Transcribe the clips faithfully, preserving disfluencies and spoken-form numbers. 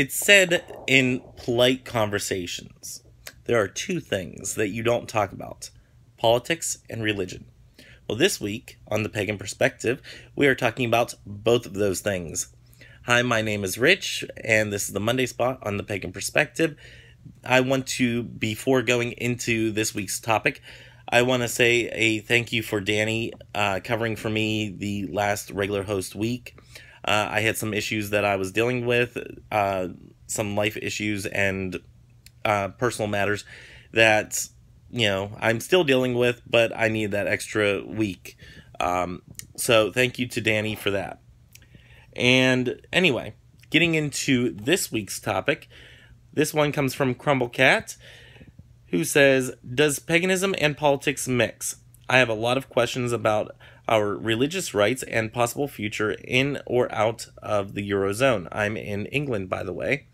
It's said in polite conversations, there are two things that you don't talk about, politics and religion. Well, this week on The Pagan Perspective, we are talking about both of those things. Hi, my name is Rich, and this is the Monday Spot on The Pagan Perspective. I want to, before going into this week's topic, I want to say a thank you for Danny uh, covering for me the last regular host week. Uh, I had some issues that I was dealing with, uh, some life issues and uh, personal matters that, you know, I'm still dealing with, but I need that extra week. Um, so thank you to Danny for that. And anyway, getting into this week's topic, this one comes from Crumble Cat, who says, does paganism and politics mix? I have a lot of questions about our religious rights and possible future in or out of the Eurozone. I'm in England, by the way,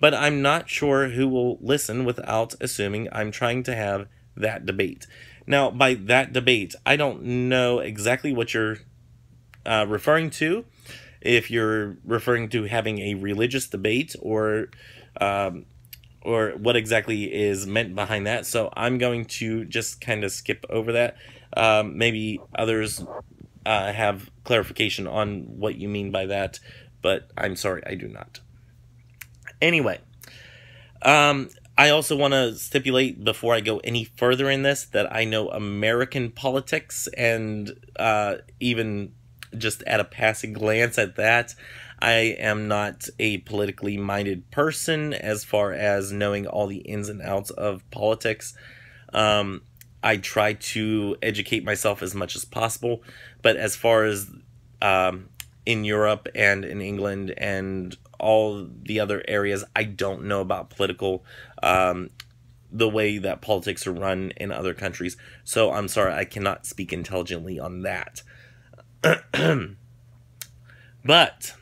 but I'm not sure who will listen without assuming I'm trying to have that debate. Now, by that debate, I don't know exactly what you're uh, referring to, if you're referring to having a religious debate or um, or what exactly is meant behind that. So I'm going to just kind of skip over that. Um, maybe others uh, have clarification on what you mean by that, but I'm sorry, I do not. Anyway, um, I also want to stipulate before I go any further in this that I know American politics and uh, even just at a passing glance at that, I am not a politically minded person as far as knowing all the ins and outs of politics. Um, I try to educate myself as much as possible, but as far as um, in Europe and in England and all the other areas, I don't know about political, um, the way that politics are run in other countries. So I'm sorry, I cannot speak intelligently on that. But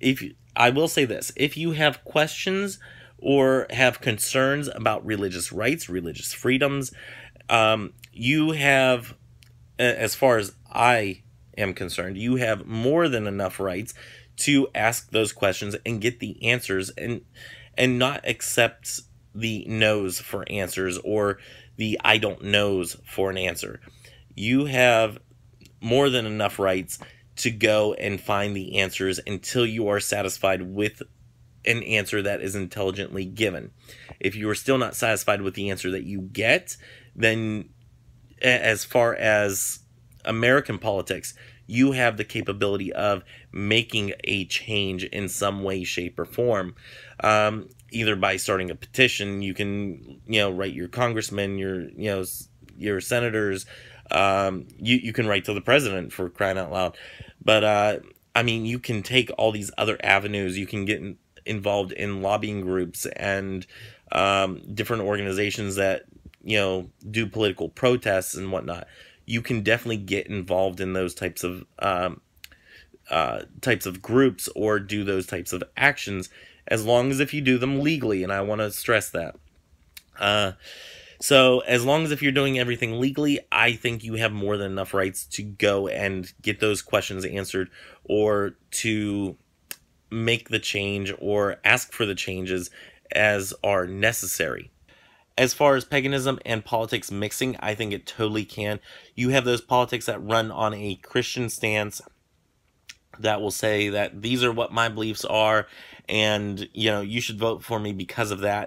if you, I will say this, if you have questions or have concerns about religious rights, religious freedoms, um, you have, as far as I am concerned, you have more than enough rights to ask those questions and get the answers and and not accept the no's for answers or the I don't knows for an answer. You have more than enough rights to go and find the answers until you are satisfied with an answer that is intelligently given. If you are still not satisfied with the answer that you get, then as far as American politics, you have the capability of making a change in some way, shape, or form. Um, either by starting a petition, you can, you know, write your congressman, your, you know, your senators, Um, you, you can write to the president, for crying out loud. But, uh, I mean, you can take all these other avenues. You can get in, involved in lobbying groups and um, different organizations that, you know, do political protests and whatnot. You can definitely get involved in those types of, um, uh, types of groups or do those types of actions, as long as if you do them legally. And I want to stress that. Uh, So as long as if you're doing everything legally, I think you have more than enough rights to go and get those questions answered or to make the change or ask for the changes as are necessary. As far as paganism and politics mixing, I think it totally can. You have those politics that run on a Christian stance that will say that these are what my beliefs are, and you know, you should vote for me because of that.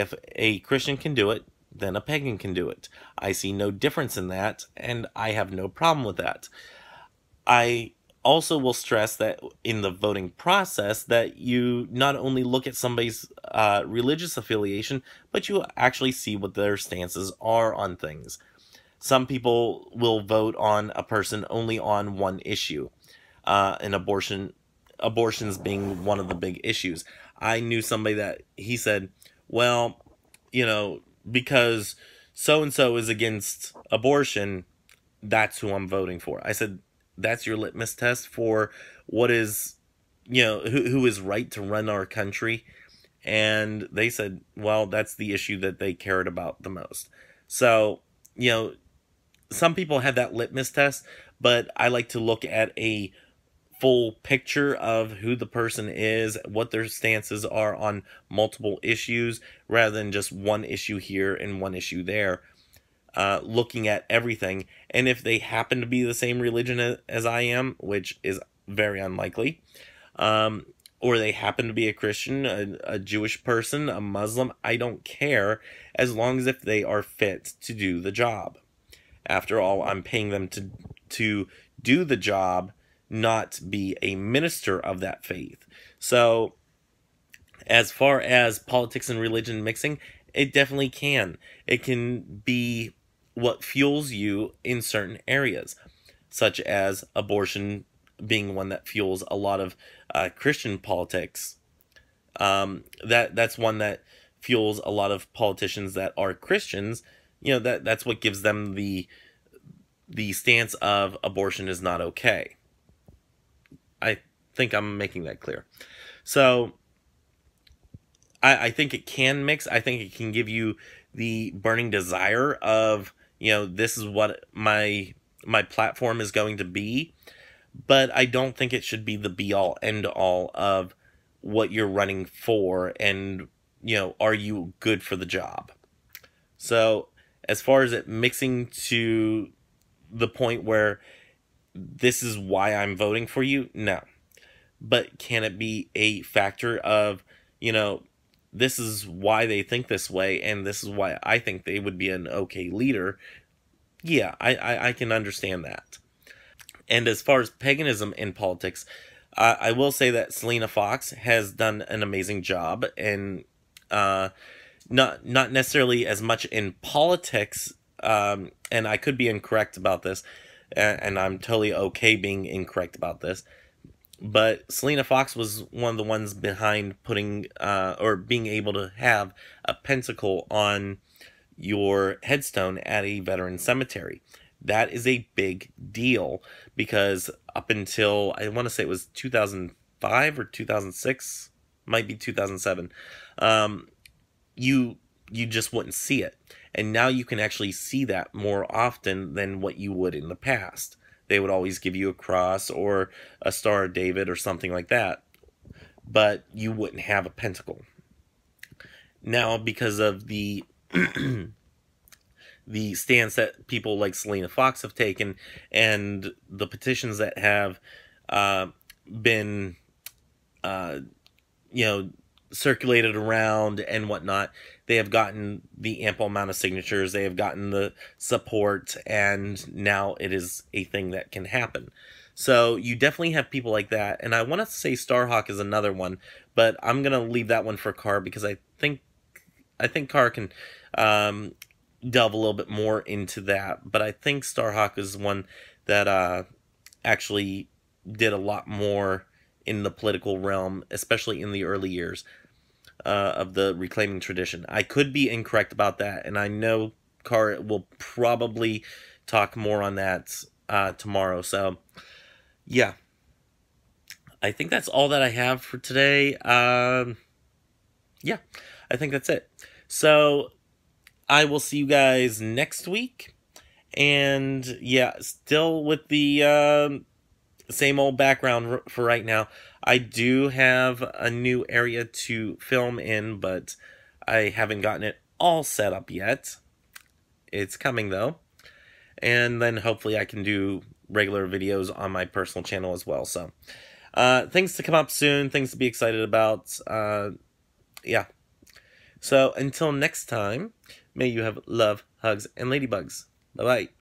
If a Christian can do it, then a pagan can do it. I see no difference in that, and I have no problem with that. I also will stress that in the voting process that you not only look at somebody's uh, religious affiliation, but you actually see what their stances are on things. Some people will vote on a person only on one issue, uh, an abortion, abortions being one of the big issues. I knew somebody that he said, well, you know, because so-and-so is against abortion, that's who I'm voting for. I said, that's your litmus test for what is, you know, who, who is right to run our country? And they said, well, that's the issue that they cared about the most. So, you know, some people have that litmus test, but I like to look at a full picture of who the person is, what their stances are on multiple issues, rather than just one issue here and one issue there, uh, looking at everything. And if they happen to be the same religion as I am, which is very unlikely, um, or they happen to be a Christian, a, a Jewish person, a Muslim, I don't care, as long as if they are fit to do the job. After all, I'm paying them to, to do the job, not be a minister of that faith. So, as far as politics and religion mixing, it definitely can. It can be what fuels you in certain areas, such as abortion being one that fuels a lot of uh, Christian politics. Um, that that's one that fuels a lot of politicians that are Christians. You know, that that's what gives them the the stance of abortion is not okay. I think I'm making that clear. So I, I think it can mix. I think it can give you the burning desire of, you know, this is what my my platform is going to be. But I don't think it should be the be-all, end-all of what you're running for and, you know, are you good for the job? So as far as it mixing to the point where this is why I'm voting for you, no. But can it be a factor of, you know, this is why they think this way and this is why I think they would be an okay leader? Yeah, I, I, I can understand that. And as far as paganism in politics, uh, I will say that Selena Fox has done an amazing job, and uh, not not necessarily as much in politics, um, and I could be incorrect about this, and, and I'm totally okay being incorrect about this, but Selena Fox was one of the ones behind putting, uh, or being able to have a pentacle on your headstone at a veteran cemetery. That is a big deal, because up until, I want to say it was two thousand five or two thousand six, might be two thousand seven, um, you you just wouldn't see it. And now you can actually see that more often than what you would in the past. They would always give you a cross or a Star of David or something like that, but you wouldn't have a pentacle. Now, because of the the stance that people like Selena Fox have taken and the petitions that have uh, been, uh, you know, circulated around and whatnot, they have gotten the ample amount of signatures, they have gotten the support, and now it is a thing that can happen. So you definitely have people like that, and I want to say Starhawk is another one, but I'm going to leave that one for Carr, because I think, I think Carr can... Um, delve a little bit more into that, but I think Starhawk is one that uh, actually did a lot more in the political realm, especially in the early years uh, of the reclaiming tradition. I could be incorrect about that, and I know Carr will probably talk more on that uh, tomorrow. So, yeah, I think that's all that I have for today. Um, yeah, I think that's it. So I will see you guys next week, and yeah, still with the um, same old background for right now. I do have a new area to film in, but I haven't gotten it all set up yet. It's coming though, and then hopefully I can do regular videos on my personal channel as well. So uh, things to come up soon, things to be excited about, uh, yeah. So until next time, may you have love, hugs, and ladybugs. Bye-bye.